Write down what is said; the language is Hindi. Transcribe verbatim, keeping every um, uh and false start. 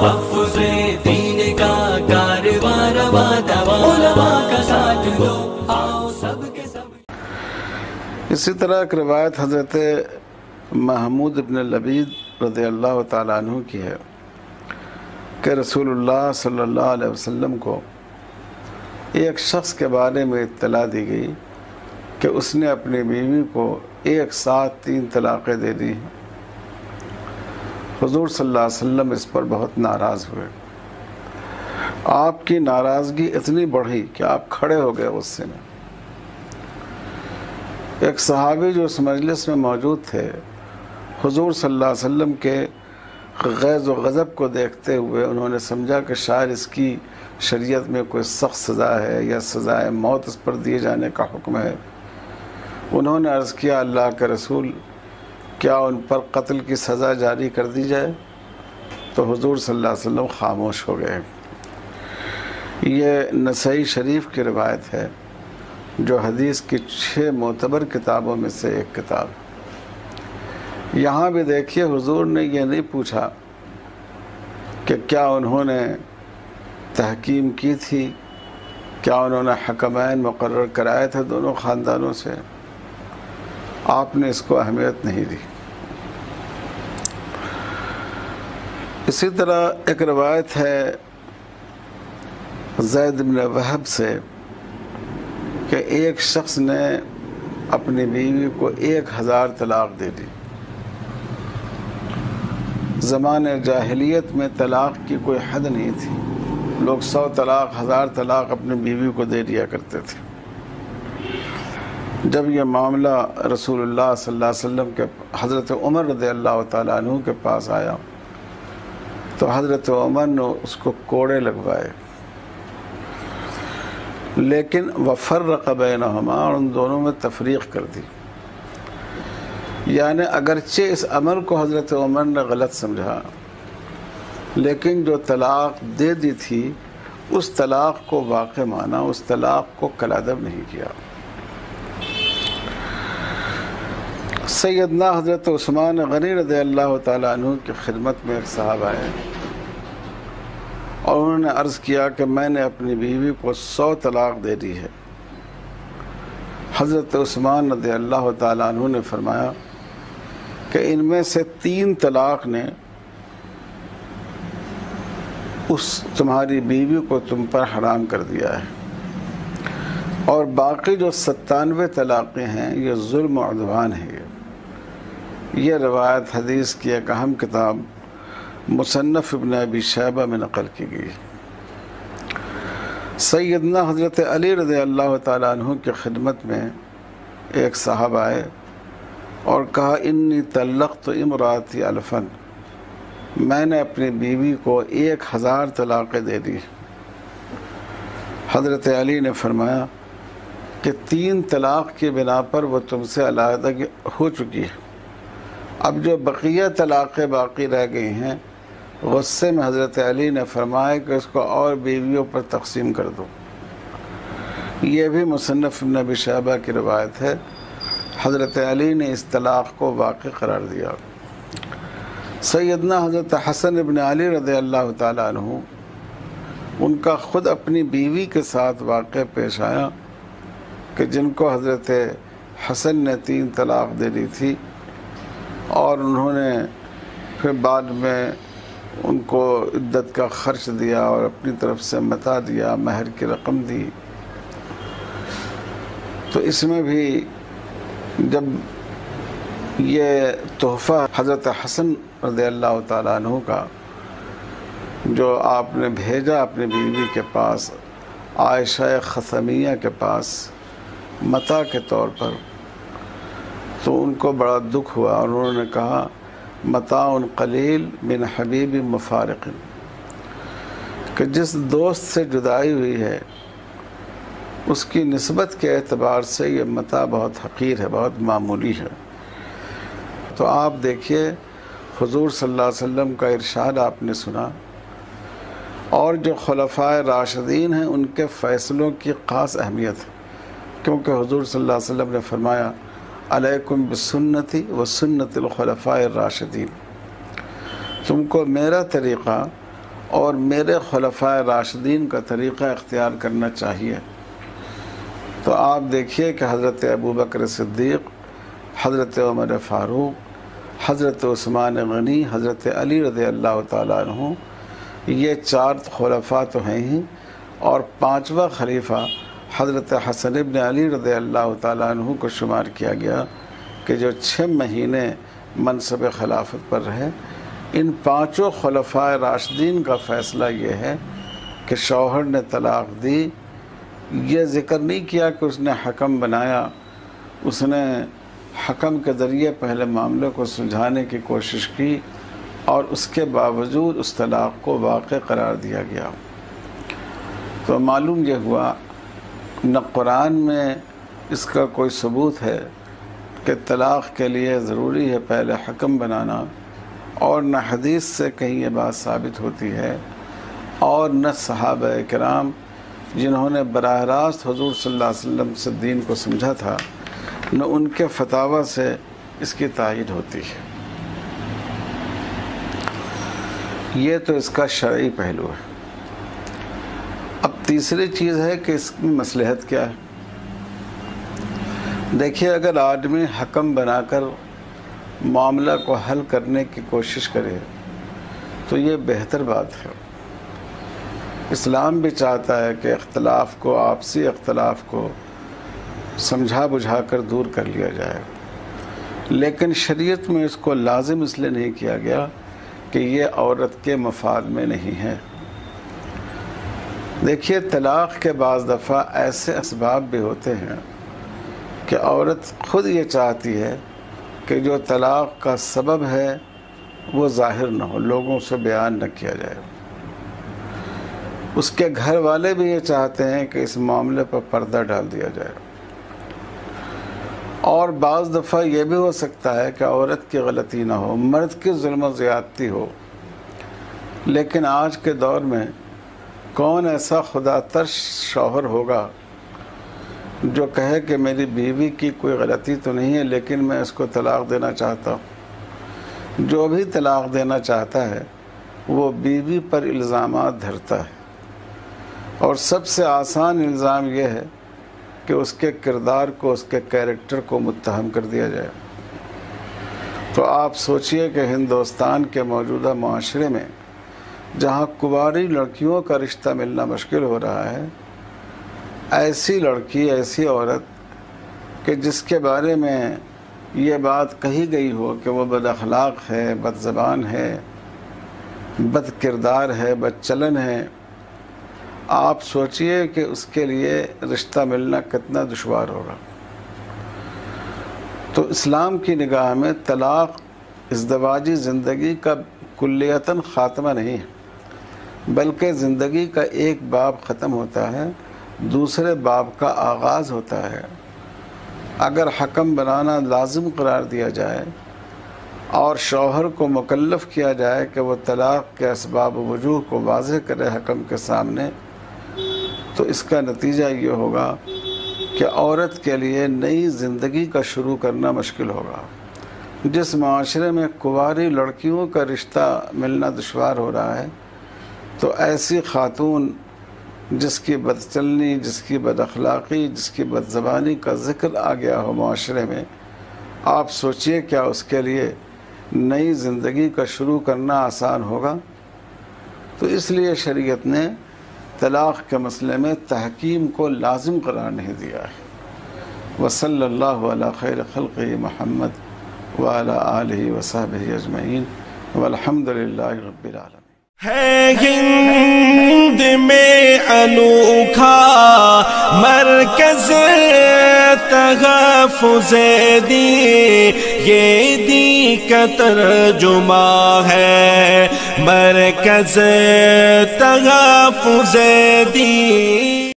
तहफ्फुज़-ए-दीन का कारवां रवा दवा, उलमा का साथ दो, आओ सब के सब। इसी तरह एक रिवायत हजरत महमूद इब्न लबीद रज़ियल्लाहु तआला अन्हु की है कि रसूलुल्लाह सल्लल्लाहु अलैहि वसल्लम को एक शख्स के बारे में इत्तला दी गई कि उसने अपनी बीवी को एक साथ तीन तलाक़ें दे दी। हुज़ूर सल्लल्लाहु अलैहि वसल्लम इस पर बहुत नाराज़ हुए। आपकी नाराज़गी इतनी बढ़ी कि आप खड़े हो गए गुस्से में। एक सहाबी जो उस मजलिस में मौजूद थे, हुज़ूर सल्लल्लाहु अलैहि वसल्लम के गैज़ व गज़ब को देखते हुए उन्होंने समझा कि शायद इसकी शरीयत में कोई सख्त सज़ा है या सज़ाए मौत इस पर दिए जाने का हुक्म है। उन्होंने अर्ज़ किया, अल्लाह के रसूल, क्या उन पर कत्ल की सज़ा जारी कर दी जाए? तो हुज़ूर सल्लल्लाहु अलैहि वसल्लम खामोश हो गए। ये नसई शरीफ की रिवायत है, जो हदीस की छः मोतबर किताबों में से एक किताब। यहाँ भी देखिए, हुज़ूर ने यह नहीं पूछा कि क्या उन्होंने तहकीम की थी, क्या उन्होंने हकमैन मुकर्रर कराए थे दोनों ख़ानदानों से। आपने इसको अहमियत नहीं दी। इसी तरह एक रवायत है ज़ैद बिन वहब से कि एक शख्स ने अपनी बीवी को एक हज़ार तलाक़ दे दी। ज़माने जाहिलियत में तलाक़ की कोई हद नहीं थी, लोग सौ तलाक़, हज़ार तलाक़ अपनी बीवी को दे दिया करते थे। जब यह मामला रसूलुल्लाह सल्लल्लाहु अलैहि वसल्लम के हज़रत उमर रज़ियल्लाहु तआला अन्हु के पास आया तो हज़रत उमर ने उसको कोड़े लगवाए, लेकिन वफ़र्रक़ बैनहुमा, उन दोनों में तफ़रीक़ कर दी। यानी अगरचे इस अमर को हज़रत उमर ने गलत समझा, लेकिन जो तलाक़ दे दी थी उस तलाक़ को वाक़ माना, उस तलाक़ को कलादब नहीं किया। सैयदना हज़रत उस्मान गनी रज़ियल्लाहु तआला अन्हु की खिदमत में एक सहाबा आए और उन्होंने अर्ज़ किया कि मैंने अपनी बीवी को सौ तलाक़ दे दी है। हज़रत उस्मान रज़ियल्लाहु तआला अन्हु ने फरमाया कि इनमें से तीन तलाक़ ने उस तुम्हारी बीवी को तुम पर हराम कर दिया है और बाकी जो सत्तानवे तलाक़ें हैं ये जुल्म और उद्वान है। ये यह रवायत हदीस की एक अहम किताब मुसन्नफ़ इब्न अबी शैबा में नकल की गई। सैयदना हज़रत अली रज़ियल्लाहु तआला अन्हु की खिदमत में एक साहब आए और कहा, इन्नी तल्लक़्तु इम्राअती अल्फ़न, मैंने अपनी बीवी को एक हज़ार तलाक़ें दे दी। हज़रत अली ने फरमाया कि तीन तलाक़ की बिना पर वो तुमसे अलग हो चुकी है, अब जो बकिया तलाक़ें बाकी रह गई हैं। गुस्से में हज़रत अली ने फरमाया कि इसको और बीवियों पर तकसीम कर दो। ये भी मुसन्नफ़ इब्न अबी शैबा की रवायत है। हज़रत अली ने इस तलाक़ को वाक़ करार दिया। सैयदना हज़रत हसन इब्न अली रज़ियल्लाहु तआला अन्हु, उनका ख़ुद अपनी बीवी के साथ वाक़ पेश आया कि जिनको हज़रत हसन ने तीन तलाक़ दे दी थी और उन्होंने फिर बाद में उनको इद्दत का ख़र्च दिया और अपनी तरफ से मता दिया, महर की रकम दी। तो इसमें भी जब ये तोहफ़ा हज़रत हसन रज़ियल्लाहु तआला अन्हु का जो आपने भेजा अपनी बीवी के पास, आयशा खसमिया के पास मता के तौर पर, तो उनको बड़ा दुख हुआ और उन्होंने कहा, मताउन कलील मिन हबीबी मुफारिकिन, कि जिस दोस्त से जुदाई हुई है उसकी निस्बत के एतबार से ये मता बहुत हक़ीर है, बहुत मामूली है। तो आप देखिए, हुज़ूर सल्लल्लाहु अलैहि वसल्लम का इरशाद आपने सुना और जो खुलफाए राशिदीन हैं उनके फ़ैसलों की ख़ास अहमियत है, क्योंकि हुज़ूर सल्लल्लाहु अलैहि वसल्लम ने फरमाया, अलैकुम बिसुन्नती व सुन्नतिल खुलफाए राशिदीन, तुमको मेरा तरीक़ा और मेरे खुलफाए राशिदीन का तरीक़ा इख्तियार करना चाहिए। तो आप देखिए कि हज़रत अबू बकर सिद्दीक़, हज़रत उमर फ़ारूक, हज़रत उस्मान गनी, हज़रत अली रज़ियल्लाहु ताला अन्हु, ये चार खुलफा तो हैं ही, और पाँचवा खलीफा हज़रत हसन इब्न अली रज़ियल्लाहु ताला अन्हु को शुमार किया गया कि जो छः महीने मनसब खिलाफत पर रहे। इन पाँचों खुलफा राशिदीन का फ़ैसला ये है कि शौहर ने तलाक़ दी, यह ज़िक्र नहीं किया कि उसने हकम बनाया, उसने हकम के ज़रिए पहले मामले को सुलझाने की कोशिश की और उसके बावजूद उस तलाक़ को वाक़े करार दिया गया। तो मालूम यह हुआ न कुरान में इसका कोई सबूत है कि तलाक़ के लिए ज़रूरी है पहले हकम बनाना, और न हदीस से कहीं ये बात साबित होती है, और न सहाबा किराम जिन्होंने बराह रास्त हुज़ूर सल्लल्लाहु अलैहि वसल्लम से दीन को समझा था, न उनके फतावा से इसकी तायीद होती है। ये तो इसका शरई पहलू है। अब तीसरी चीज़ है कि इसकी मसलहत क्या है। देखिए, अगर आदमी हकम बनाकर मामला को हल करने की कोशिश करे तो ये बेहतर बात है। इस्लाम भी चाहता है कि इख्तलाफ को, आपसी इख्तलाफ को समझा बुझा कर दूर कर लिया जाए, लेकिन शरीयत में इसको लाजिम इसलिए नहीं किया गया कि ये औरत के मफाद में नहीं है। देखिए, तलाक़ के बाज़ दफ़ा ऐसे असबाब भी होते हैं कि औरत ख़ुद ये चाहती है कि जो तलाक़ का सबब है वो ज़ाहिर ना हो, लोगों से बयान न किया जाए। उसके घर वाले भी ये चाहते हैं कि इस मामले पर पर्दा डाल दिया जाए, और बाज़ दफ़ा ये भी हो सकता है कि औरत की गलती ना हो, मर्द की जुल्म ज़्यादती हो। लेकिन आज के दौर में कौन ऐसा खुदातर्श शौहर होगा जो कहे कि मेरी बीवी की कोई गलती तो नहीं है लेकिन मैं इसको तलाक़ देना चाहता हूँ। जो भी तलाक़ देना चाहता है वो बीवी पर इल्ज़ामात धरता है, और सबसे आसान इल्ज़ाम यह है कि उसके किरदार को, उसके कैरेक्टर को मुत्तहम कर दिया जाए। तो आप सोचिए कि हिंदुस्तान के मौजूदा माशरे में जहाँ कुंवारी लड़कियों का रिश्ता मिलना मुश्किल हो रहा है, ऐसी लड़की, ऐसी औरत कि जिसके बारे में ये बात कही गई हो कि वो बदअखलाक है, बदज़बान है, बद किरदार है, बदचलन है, आप सोचिए कि उसके लिए रिश्ता मिलना कितना दुश्वार होगा। तो इस्लाम की निगाह में तलाक़ इज़्दवाजी ज़िंदगी का कुल्लियतन ख़ात्मा नहीं है, बल्कि ज़िंदगी का एक बाब ख़त्म होता है, दूसरे बाब का आगाज़ होता है। अगर हकम बनाना लाजिम करार दिया जाए और शौहर को मुकल्लफ़ किया जाए कि वह तलाक़ के असबाब वजूह को वाज़ह करे हकम के सामने, तो इसका नतीजा ये होगा कि औरत के लिए नई ज़िंदगी का शुरू करना मुश्किल होगा। जिस माशरे में कुंवारी लड़कियों का रिश्ता मिलना दुश्वार हो रहा है, तो ऐसी खातून जिसकी बदचलनी, जिसकी बदअखलाक़ी, जिसकी बदज़बानी का ज़िक्र आ गया हो माशरे में, आप सोचिए क्या उसके लिए नई ज़िंदगी का शुरू करना आसान होगा। तो इसलिए शरीयत ने तलाक़ के मसले में तहकीम को लाजिम करार नहीं दिया है। वसल्लल्लाहु अला खैर खल्क़ी मुहम्मद व अला आलिहि व सहबिहि अजमईन वल्हम्दुलिल्लाहि रब्बिल आलमीन। है हिंद में अनोखा मरकज़ तहफ़ुज़दीं, ये दी का तर्जुमा है। मरकज़ तहफ़ुज़दीं।